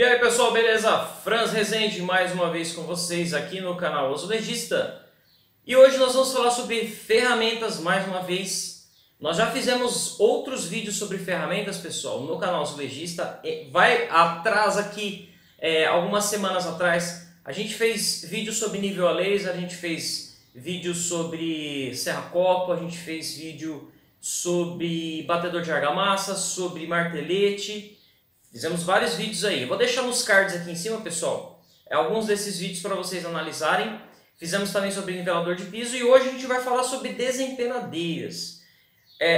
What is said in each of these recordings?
E aí pessoal, beleza? Franz Rezende mais uma vez com vocês aqui no canal O Azulejista. E hoje nós vamos falar sobre ferramentas mais uma vez. Nós já fizemos outros vídeos sobre ferramentas, pessoal, no canal O Azulejista. Vai atrás aqui, algumas semanas atrás, a gente fez vídeo sobre nível a laser, a gente fez vídeo sobre serra-copo, a gente fez vídeo sobre batedor de argamassa, sobre martelete. Fizemos vários vídeos aí. Eu vou deixar nos cards aqui em cima, pessoal, alguns desses vídeos para vocês analisarem. Fizemos também sobre nivelador de piso e hoje a gente vai falar sobre desempenadeiras.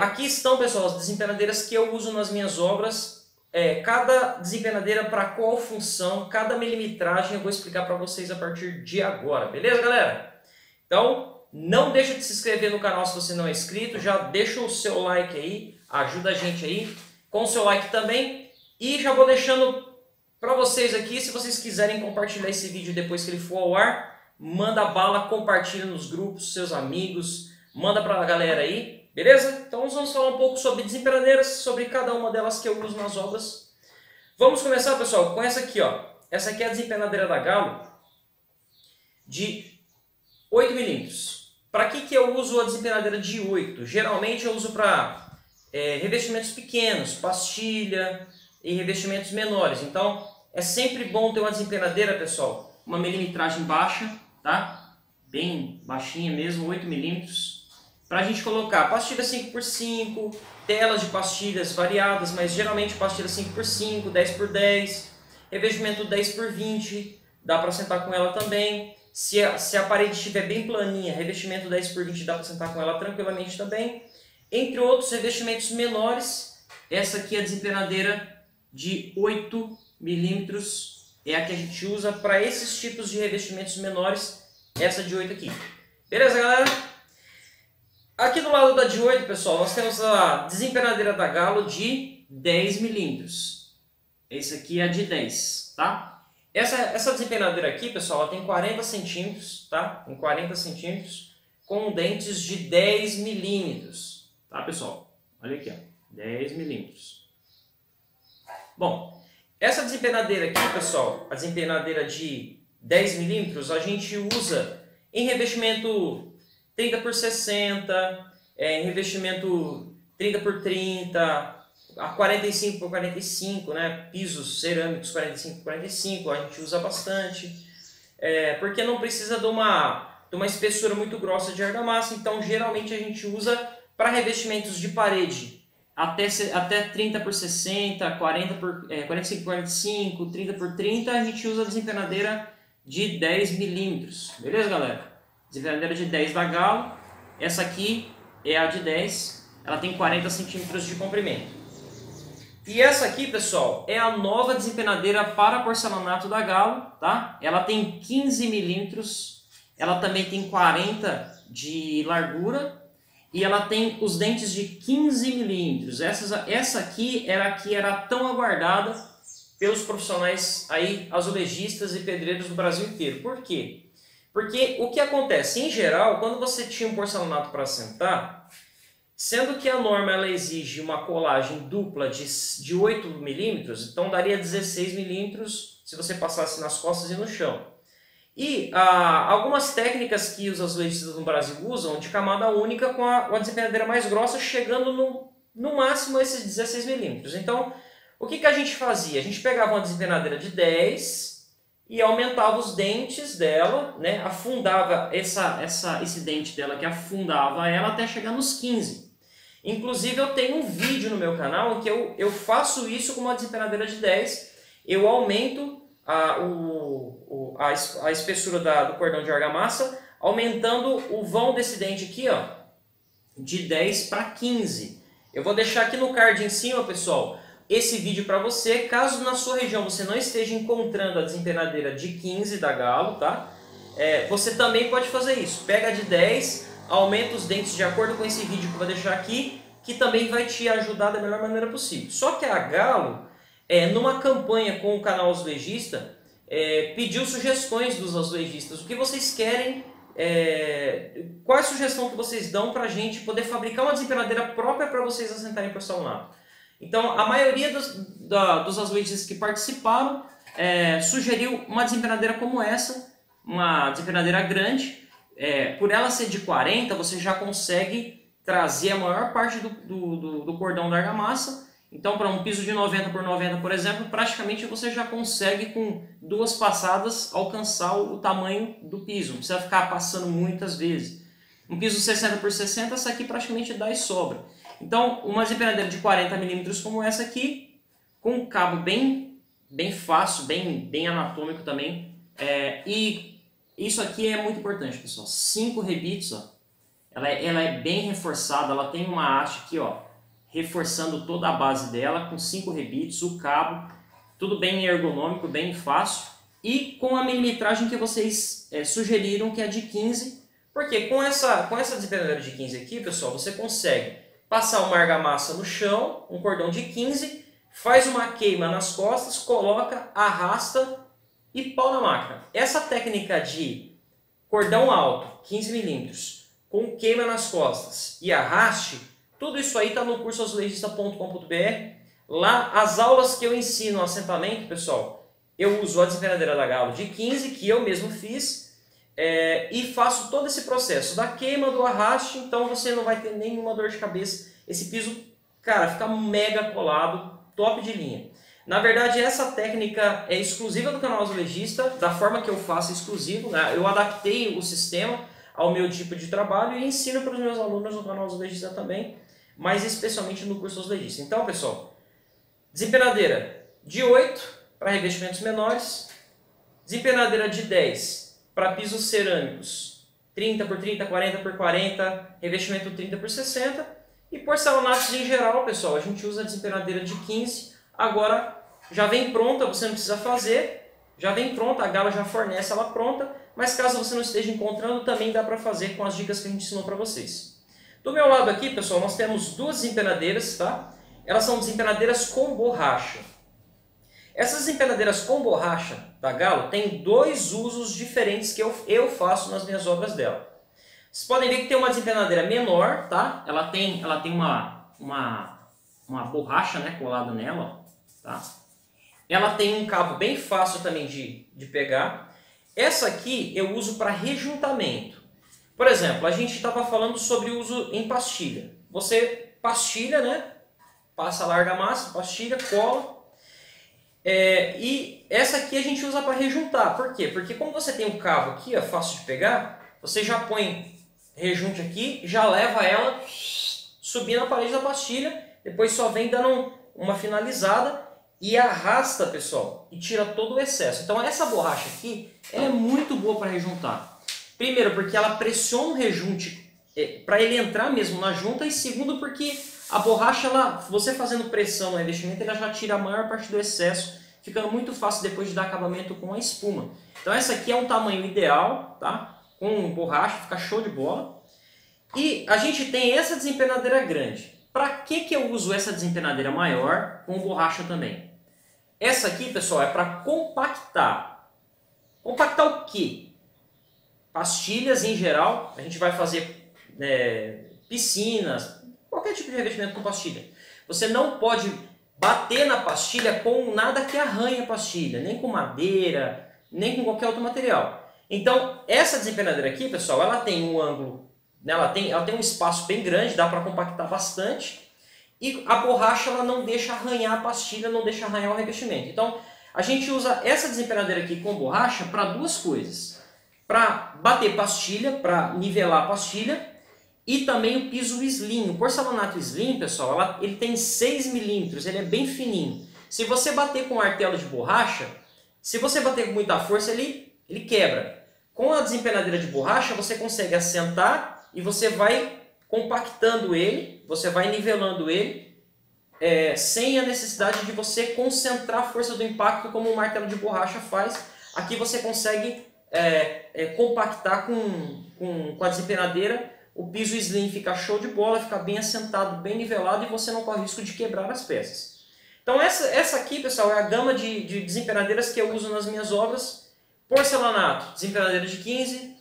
Aqui estão, pessoal, as desempenadeiras que eu uso nas minhas obras. Cada desempenadeira para qual função, cada milimetragem eu vou explicar para vocês a partir de agora. Beleza, galera? Então, não deixa de se inscrever no canal se você não é inscrito. Já deixa o seu like aí, ajuda a gente aí com o seu like também. E já vou deixando para vocês aqui, se vocês quiserem compartilhar esse vídeo depois que ele for ao ar, manda bala, compartilha nos grupos, seus amigos, manda para a galera aí, beleza? Então nós vamos falar um pouco sobre desempenadeiras, sobre cada uma delas que eu uso nas obras. Vamos começar, pessoal, com essa aqui, ó. Essa aqui é a desempenadeira da Galo, de 8 mm. Para que eu uso a desempenadeira de 8? Geralmente eu uso para revestimentos pequenos, pastilha e revestimentos menores. Então é sempre bom ter uma desempenadeira, pessoal, uma milimetragem baixa, tá? Bem baixinha mesmo, 8 mm, para a gente colocar pastilha 5x5, telas de pastilhas variadas, mas geralmente pastilha 5x5, 10x10, revestimento 10x20, dá para sentar com ela também. Se a parede estiver bem planinha, revestimento 10x20 dá para sentar com ela tranquilamente também. Entre outros revestimentos menores, essa aqui é a desempenadeira de 8 mm, é a que a gente usa para esses tipos de revestimentos menores, essa de 8 aqui. Beleza, galera? Aqui do lado da de 8, pessoal, nós temos a desempenadeira da Galo de 10 mm. Essa aqui é a de 10, tá? Essa desempenadeira aqui, pessoal, ela tem 40 centímetros, tá? Tem 40 centímetros com dentes de 10 mm, tá, pessoal? Olha aqui, ó, 10 mm. Bom, essa desempenadeira aqui, pessoal, a desempenadeira de 10 mm, a gente usa em revestimento 30x60, em revestimento 30x30, a 45x45, né? Pisos cerâmicos 45x45, a gente usa bastante, porque não precisa de uma espessura muito grossa de argamassa, então geralmente a gente usa para revestimentos de parede. Até 30x60, 45x45, 30x30, a gente usa a desempenadeira de 10 mm. Beleza, galera? Desempenadeira de 10 da Galo. Essa aqui é a de 10. Ela tem 40 centímetros de comprimento. E essa aqui, pessoal, é a nova desempenadeira para porcelanato da Galo, tá? Ela tem 15 mm. Ela também tem 40 de largura. E ela tem os dentes de 15 mm. Essa aqui era a que era tão aguardada pelos profissionais aí, azulejistas e pedreiros do Brasil inteiro. Por quê? Porque o que acontece, em geral, quando você tinha um porcelanato para sentar, sendo que a norma ela exige uma colagem dupla de 8 mm, então daria 16 mm se você passasse nas costas e no chão. E algumas técnicas que os azulejistas no Brasil usam de camada única com a desempenadeira mais grossa, chegando no máximo esses 16 mm. Então, o que a gente fazia? A gente pegava uma desempenadeira de 10 e aumentava os dentes dela, né? Afundava esse dente dela, que afundava ela até chegar nos 15. Inclusive, eu tenho um vídeo no meu canal em que eu faço isso com uma desempenadeira de 10, eu aumento a espessura do cordão de argamassa, aumentando o vão desse dente aqui, ó, de 10 para 15. Eu vou deixar aqui no card em cima, pessoal, esse vídeo para você, caso na sua região você não esteja encontrando a desempenadeira de 15 da Galo, tá? Você também pode fazer isso, pega a de 10, aumenta os dentes de acordo com esse vídeo que eu vou deixar aqui, que também vai te ajudar da melhor maneira possível. Só que a Galo, numa campanha com o canal Azulejista, pediu sugestões dos azulejistas. O que vocês querem, qual é a sugestão que vocês dão para a gente poder fabricar uma desempenadeira própria para vocês assentarem porcelanato. Então, a maioria dos azulejistas que participaram sugeriu uma desempenadeira como essa, uma desempenadeira grande. Por ela ser de 40, você já consegue trazer a maior parte do cordão da argamassa. Então, para um piso de 90 por 90, por exemplo, praticamente você já consegue, com duas passadas, alcançar o tamanho do piso. Não precisa ficar passando muitas vezes. Um piso 60 por 60, essa aqui praticamente dá e sobra. Então, uma desempenadeira de 40 milímetros como essa aqui, com um cabo bem fácil, bem anatômico também. E isso aqui é muito importante, pessoal. 5 rebites, ó. Ela é bem reforçada, ela tem uma haste aqui, ó, reforçando toda a base dela, com 5 rebites, o cabo, tudo bem ergonômico, bem fácil, e com a milimetragem que vocês sugeriram, que é de 15, porque com essa desempenadeira de 15 aqui, pessoal, você consegue passar uma argamassa no chão, um cordão de 15, faz uma queima nas costas, coloca, arrasta e pau na máquina. Essa técnica de cordão alto, 15 mm, com queima nas costas e arraste, tudo isso aí está no curso Azulejista.com.br. Lá, as aulas que eu ensino assentamento, pessoal, eu uso a desempenadeira da Galo de 15, que eu mesmo fiz, e faço todo esse processo da queima, do arraste, então você não vai ter nenhuma dor de cabeça. Esse piso, cara, fica mega colado, top de linha. Na verdade, essa técnica é exclusiva do canal Azulejista, da forma que eu faço é exclusivo, né? Eu adaptei o sistema ao meu tipo de trabalho e ensino para os meus alunos no canal Azulejista também, mas especialmente no curso Azulejista. Então, pessoal, desempenadeira de 8 para revestimentos menores, desempenadeira de 10 para pisos cerâmicos, 30 por 30, 40 por 40, revestimento 30 por 60 e porcelanatos em geral, pessoal. A gente usa a desempenadeira de 15, agora já vem pronta, você não precisa fazer, já vem pronta, a Galo já fornece ela pronta, mas caso você não esteja encontrando, também dá para fazer com as dicas que a gente ensinou para vocês. Do meu lado aqui, pessoal, nós temos duas desempenadeiras, tá? Elas são desempenadeiras com borracha. Essas desempenadeiras com borracha da Galo tem dois usos diferentes que eu faço nas minhas obras dela. Vocês podem ver que tem uma desempenadeira menor, tá? Ela tem uma borracha, né, colada nela, tá? Ela tem um cabo bem fácil também de pegar. Essa aqui eu uso para rejuntamento. Por exemplo, a gente estava falando sobre o uso em pastilha. Você pastilha, né? Passa a argamassa, pastilha, cola. E essa aqui a gente usa para rejuntar. Por quê? Porque como você tem um cabo aqui, ó, fácil de pegar, você já põe rejunte aqui, já leva ela subindo a parede da pastilha, depois só vem dando uma finalizada e arrasta, pessoal, e tira todo o excesso. Então essa borracha aqui, ela é muito boa para rejuntar. Primeiro, porque ela pressiona o rejunte para ele entrar mesmo na junta. E segundo, porque a borracha, você fazendo pressão no revestimento, ela já tira a maior parte do excesso, ficando muito fácil depois de dar acabamento com a espuma. Então essa aqui é um tamanho ideal, tá? Com borracha, fica show de bola. E a gente tem essa desempenadeira grande. Para que eu uso essa desempenadeira maior com borracha também? Essa aqui, pessoal, é para compactar. Compactar o quê? Pastilhas em geral, a gente vai fazer piscinas, qualquer tipo de revestimento com pastilha. Você não pode bater na pastilha com nada que arranhe a pastilha, nem com madeira, nem com qualquer outro material. Então, essa desempenadeira aqui, pessoal, ela tem um ângulo, né? ela tem um espaço bem grande, dá para compactar bastante. E a borracha, ela não deixa arranhar a pastilha, não deixa arranhar o revestimento. Então, a gente usa essa desempenadeira aqui com borracha para duas coisas. Para bater pastilha, para nivelar a pastilha, e também o piso slim. O porcelanato slim, pessoal, ele tem 6 mm, ele é bem fininho. Se você bater com um martelo de borracha, se você bater com muita força, ele quebra. Com a desempenadeira de borracha, você consegue assentar e você vai compactando ele, você vai nivelando ele, sem a necessidade de você concentrar a força do impacto como um martelo de borracha faz. Aqui você consegue compactar com a desempenadeira, o piso slim fica show de bola, fica bem assentado, bem nivelado e você não corre risco de quebrar as peças. Então essa aqui, pessoal, é a gama de desempenadeiras que eu uso nas minhas obras. Porcelanato, desempenadeira de 15,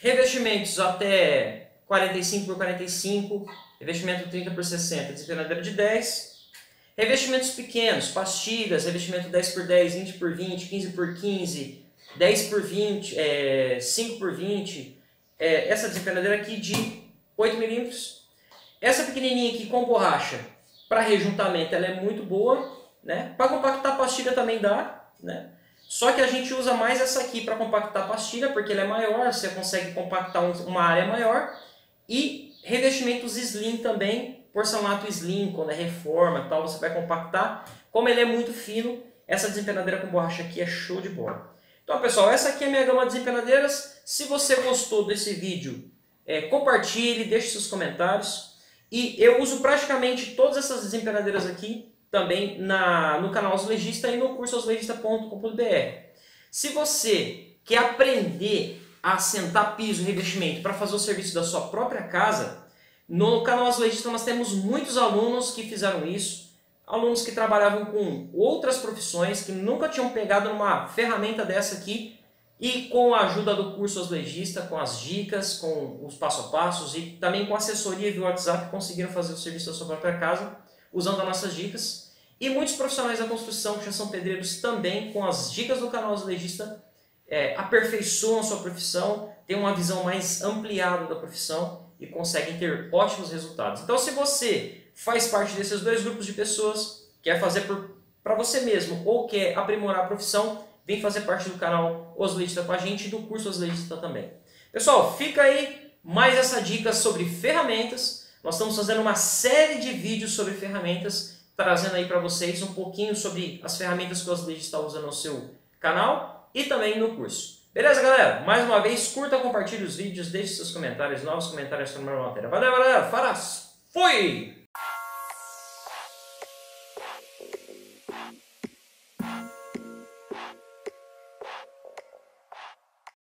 revestimentos até 45 por 45, revestimento 30 por 60, desempenadeira de 10, Revestimentos pequenos, pastilhas, revestimento 10×10, 20×20, 15×15, 10×20, 5×20. Essa desempenadeira aqui de 8 mm. Essa pequenininha aqui com borracha, para rejuntamento ela é muito boa, né? Para compactar pastilha também dá, né? Só que a gente usa mais essa aqui para compactar pastilha, porque ela é maior, você consegue compactar uma área maior. E revestimentos slim também, porcelanato slim, quando é reforma tal, você vai compactar. Como ele é muito fino, essa desempenadeira com borracha aqui é show de bola. Então pessoal, essa aqui é a minha gama de desempenadeiras. Se você gostou desse vídeo, compartilhe, deixe seus comentários. E eu uso praticamente todas essas desempenadeiras aqui também no canal Azulejista e no curso Azulejista.com.br. Se você quer aprender a assentar piso e revestimento para fazer o serviço da sua própria casa, no canal Azulejista nós temos muitos alunos que fizeram isso, alunos que trabalhavam com outras profissões, que nunca tinham pegado numa ferramenta dessa aqui, e com a ajuda do curso Azulejista, com as dicas, com os passo a passos e também com assessoria via WhatsApp, conseguiram fazer o serviço da sua própria casa, usando as nossas dicas. E muitos profissionais da construção que já são pedreiros também, com as dicas do canal Azulejista, aperfeiçoam a sua profissão, têm uma visão mais ampliada da profissão e conseguem ter ótimos resultados. Então, se você faz parte desses dois grupos de pessoas, quer fazer para você mesmo ou quer aprimorar a profissão, vem fazer parte do canal Azulejista com a gente e do curso Azulejista também. Pessoal, fica aí mais essa dica sobre ferramentas. Nós estamos fazendo uma série de vídeos sobre ferramentas, trazendo aí para vocês um pouquinho sobre as ferramentas que o Azulejista está usando no seu canal e também no curso. Beleza, galera? Mais uma vez, curta, compartilhe os vídeos, deixe seus comentários, novos comentários sobre a matéria. Valeu, galera! Fui!